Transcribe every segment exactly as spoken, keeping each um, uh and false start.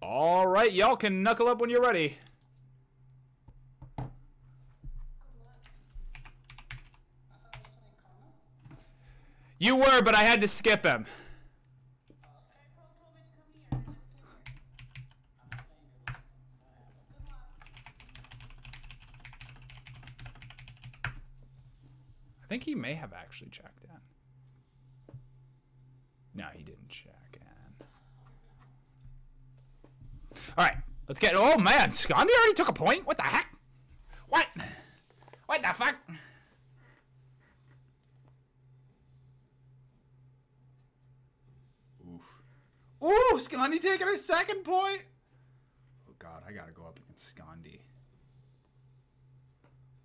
All right, y'all can knuckle up when you're ready. You were, but I had to skip him. I think he may have actually checked in. No, he didn't check in. All right, let's get. Oh man, Skandi already took a point. What the heck? What? What the fuck? Ooh, Skandi taking her second point. Oh god, I gotta go up against Skandi.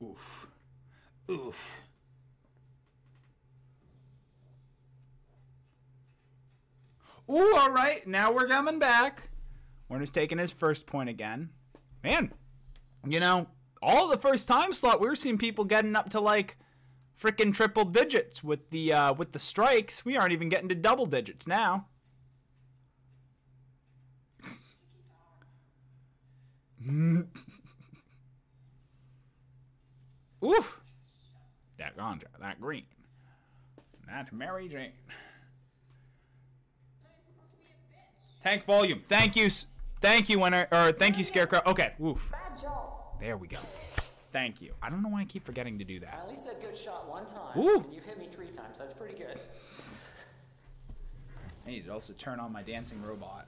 Oof. Oof. Ooh, alright, now we're coming back. Werner's taking his first point again. Man, you know, all the first time slot, we were seeing people getting up to like freaking triple digits with the uh with the strikes. We aren't even getting to double digits now. Oof! That ganja, that green, that Mary Jane. Tank volume. Thank you, thank you, Winter, or thank you, Scarecrow. Okay. Oof. There we go. Thank you. I don't know why I keep forgetting to do that. I at least said good shot one time. Ooh. And you've hit me three times. That's pretty good. I need to also turn on my dancing robot.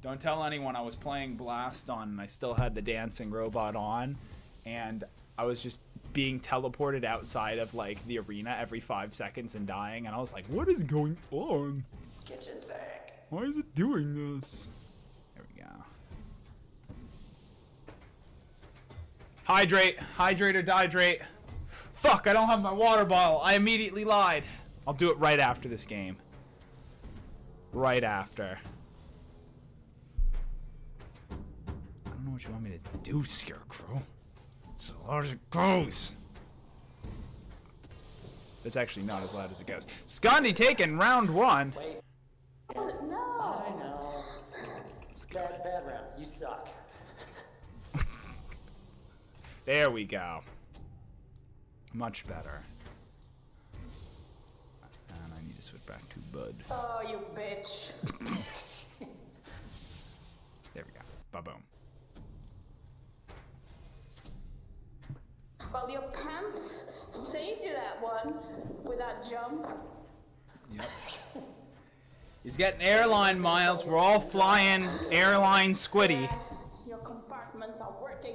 Don't tell anyone I was playing Blast on and I still had the dancing robot on and I was just being teleported outside of like the arena every five seconds and dying, and I was like, what is going on? Kitchen sink. Why is it doing this? There we go. Hydrate, hydrate or dihydrate. Fuck, I don't have my water bottle. I immediately lied. I'll do it right after this game. Right after. I don't know what you want me to do, Scarecrow. It's as loud as it goes. That's actually not as loud as it goes. Skandi taking round one. Wait. No. I know. It's bad, bad round. You suck. There we go. Much better. And I need to switch back to Bud. Oh, you bitch. There we go. Ba-boom. Well, your pants saved you that one with that jump. Yep. He's getting airline miles. We're all flying airline squiddy. Yeah, your compartments are working.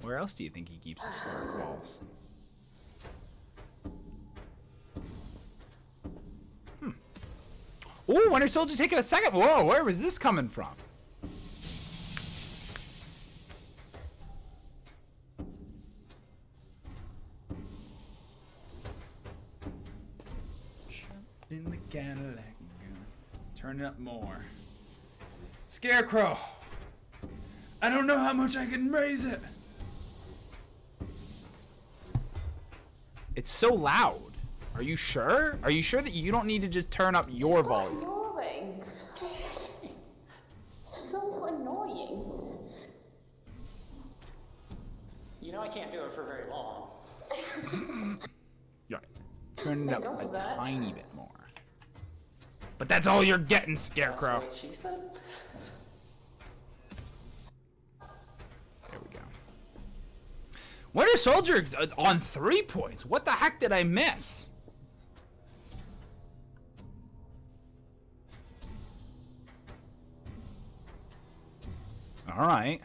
Where else do you think he keeps his spark balls? Hmm. Ooh, Winter Soldier taking a second. Whoa, where was this coming from? In the Cadillac, turn it up more. Scarecrow, I don't know how much I can raise it. It's so loud. Are you sure? Are you sure that you don't need to just turn up your volume? Stop yelling. So annoying. You know I can't do it for very long. Yeah. Turn it up a tiny bit more. But that's all you're getting, Scarecrow. That's what she said. There we go. Winter Soldier on three points. What the heck did I miss? All right.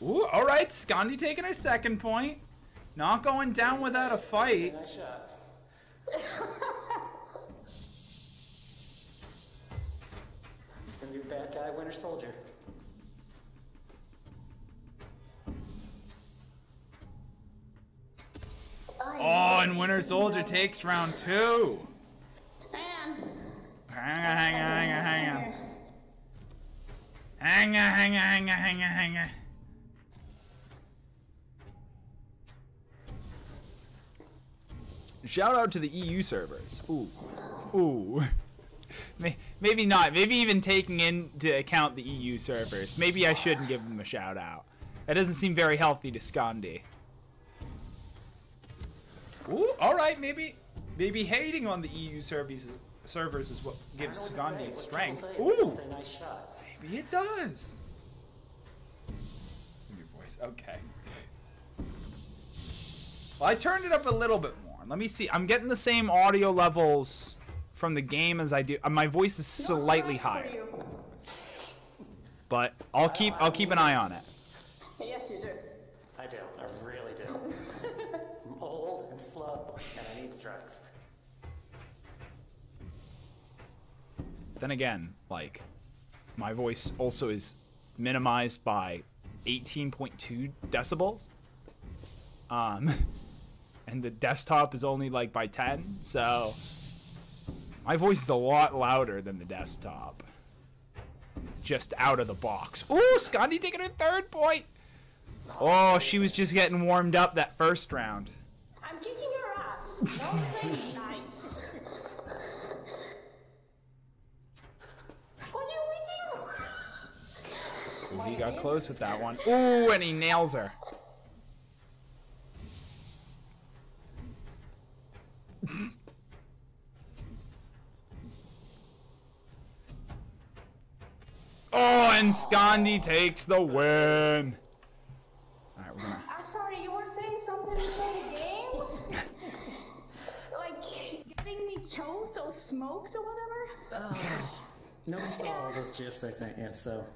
Ooh, all right, Skandi taking her second point. Not going down without a fight. It's the new bad guy, Winter Soldier. Oh, and Winter Soldier takes round two. Hang on, hang on, hang on, hang on. Hang on, hang on, hang on, hang on, hang on. Shout out to the E U servers. Ooh. Ooh. Maybe not. Maybe even taking into account the E U servers. Maybe I shouldn't give them a shout out. That doesn't seem very healthy to Skandi. Ooh, alright, maybe maybe hating on the E U services, servers is what gives Skandi strength. Ooh! Maybe it does. Your voice, okay. Well, I turned it up a little bit more. Let me see. I'm getting the same audio levels from the game as I do. My voice is slightly higher, but I'll keep I'll keep an eye on it. Yes, you do. I do. I really do. I'm old and slow, and I need drugs. Then again, like, my voice also is minimized by eighteen point two decibels, um, and the desktop is only like by ten, so. My voice is a lot louder than the desktop. Just out of the box. Ooh, Skandi taking her third point. Oh, she was just getting warmed up that first round. I'm kicking her ass. Don't say nice. What are you making? Ooh, he got close with that one. Ooh, and he nails her. Oh, and Skandi takes the win. All right, we're gonna... I'm sorry, you were saying something in the game? Like, getting me choked or smoked or whatever? Oh, nobody saw all those gifs I sent you, so...